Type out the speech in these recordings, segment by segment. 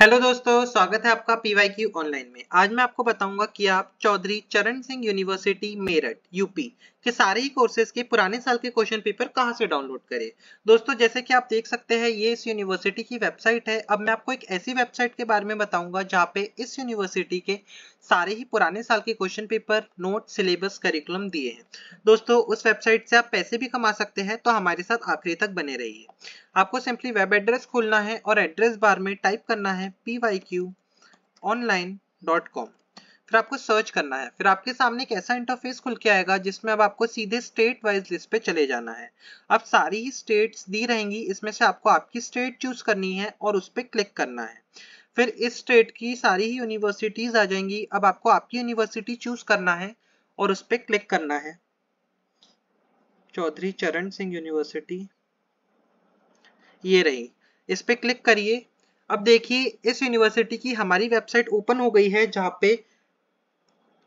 Hello दोस्तों, स्वागत है आपका PYQ ऑनलाइन में। आज मैं आपको बताऊंगा कि आप चौधरी चरण सिंह यूनिवर्सिटी मेरठ यूपी के सारे ही कोर्सेज के पुराने साल के क्वेश्चन पेपर कहां से डाउनलोड करें। दोस्तों जैसे कि आप देख सकते हैं ये इस यूनिवर्सिटी की वेबसाइट है। अब मैं आपको एक ऐसी वेबसाइट के बारे में बताऊंगा जहाँ पे इस यूनिवर्सिटी के सारे ही पुराने साल के question paper, note, syllabus, curriculum दिए हैं। दोस्तों उस वेबसाइट से आप पैसे भी कमा सकते हैं, तो हमारे साथ आखिरी तक बने रहिए। आपको सिंपली वेब एड्रेस खोलना है और एड्रेस बार में टाइप करना है pyqonline.com। फिर आपको सर्च करना है। फिर आपके सामने एक ऐसा इंटरफेस खुल के आएगा जिसमें अब आपको सीधे स्टेट वाइज लिस्ट पे चले जाना है। अब सारी ही स्टेट्स दी रहेंगी, इसमें से आपको आपकी स्टेट चूज करनी है और उस पर क्लिक करना है। फिर इस स्टेट की सारी ही यूनिवर्सिटीज आ जाएंगी। अब आपको आपकी यूनिवर्सिटी चूज करना है और उस पर क्लिक करना है, चौधरी चरण सिंह यूनिवर्सिटी ये रही, इस पे क्लिक करिए। अब देखिए इस यूनिवर्सिटी की हमारी वेबसाइट ओपन हो गई है जहाँ पे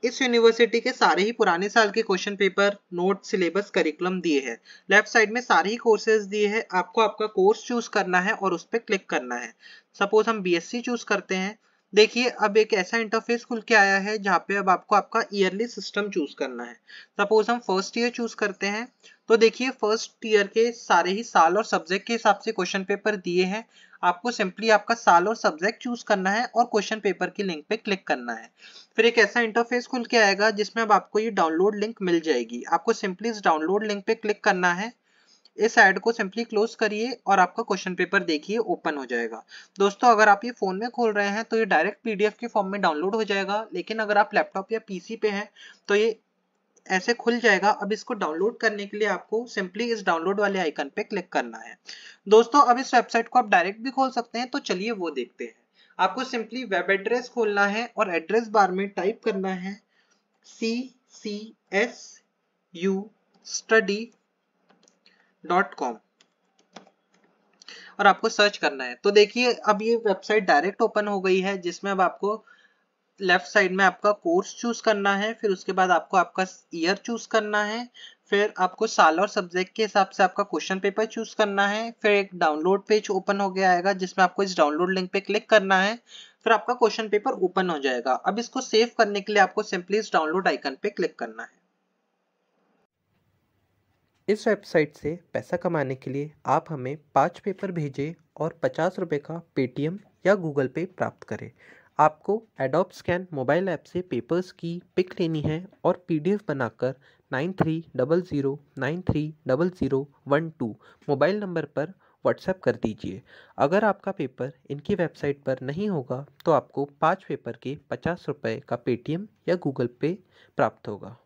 इस यूनिवर्सिटी के सारे ही पुराने साल के question paper, note, syllabus, curriculum दिए हैं। लेफ्ट साइड में सारे ही कोर्सेज दिए हैं। आपको आपका कोर्स चूज करना है और उस पर क्लिक करना है। सपोज हम BSc चूज करते हैं। देखिए अब एक ऐसा इंटरफेस खुल के आया है जहाँ पे अब आपको आपका ईयरली सिस्टम चूज करना है। सपोज हम फर्स्ट ईयर चूज करते हैं, तो देखिए फर्स्ट ईयर के सारे ही साल और सब्जेक्ट के हिसाब से क्वेश्चन पेपर दिए हैं। आपको सिंपली आपका साल और सब्जेक्ट चूज करना है और क्वेश्चन पेपर की लिंक पे क्लिक करना है। फिर एक ऐसा इंटरफेस खुल के आएगा जिसमें अब आपको ये डाउनलोड लिंक मिल जाएगी। आपको सिंपली इस डाउनलोड लिंक पे क्लिक करना है। इस ऐड को सिंपली क्लोज करिए और आपका क्वेश्चन पेपर देखिए ओपन हो जाएगा। दोस्तों अगर आप ये फोन में खोल रहे हैं तो ये डायरेक्ट PDF के फॉर्म में डाउनलोड हो जाएगा, लेकिन अगर आप लैपटॉप या PC पे हैं तो ये ऐसे खुल जाएगा। अब इसको डाउनलोड करने के लिए आपको सिंपली इस डाउनलोड वाले आइकन पे क्लिक करना है। दोस्तों अब इस वेबसाइट को आप डायरेक्ट भी खोल सकते हैं, तो चलिए वो देखते हैं। आपको सिंपली वेब एड्रेस खोलना है और एड्रेस बार में टाइप करना है CCSUSTUDY.COM और आपको सर्च करना है। तो देखिए अब ये वेबसाइट डायरेक्ट ओपन हो गई है जिसमें अब आपको लेफ्ट साइड में आपका कोर्स चूज करना है, फिर उसके बाद आपको आपका ईयर चूज करना है, फिर आपको साल और सब्जेक्ट के हिसाब से आपका क्वेश्चन पेपर चूज करना है। फिर एक डाउनलोड पेज ओपन हो गया आएगा जिसमें आपको इस डाउनलोड लिंक पे क्लिक करना है। फिर आपका क्वेश्चन पेपर ओपन हो जाएगा। अब इसको सेव करने के लिए आपको सिंपली इस डाउनलोड आइकन पे क्लिक करना है। इस वेबसाइट से पैसा कमाने के लिए आप हमें 5 पेपर भेजें और 50 रुपये का Paytm या Google Pay प्राप्त करें। आपको एडोब स्कैन मोबाइल ऐप से पेपर्स की पिक लेनी है और PDF बनाकर 9300930012 मोबाइल नंबर पर WhatsApp कर दीजिए। अगर आपका पेपर इनकी वेबसाइट पर नहीं होगा तो आपको 5 पेपर के 50 रुपये का Paytm या Google Pay प्राप्त होगा।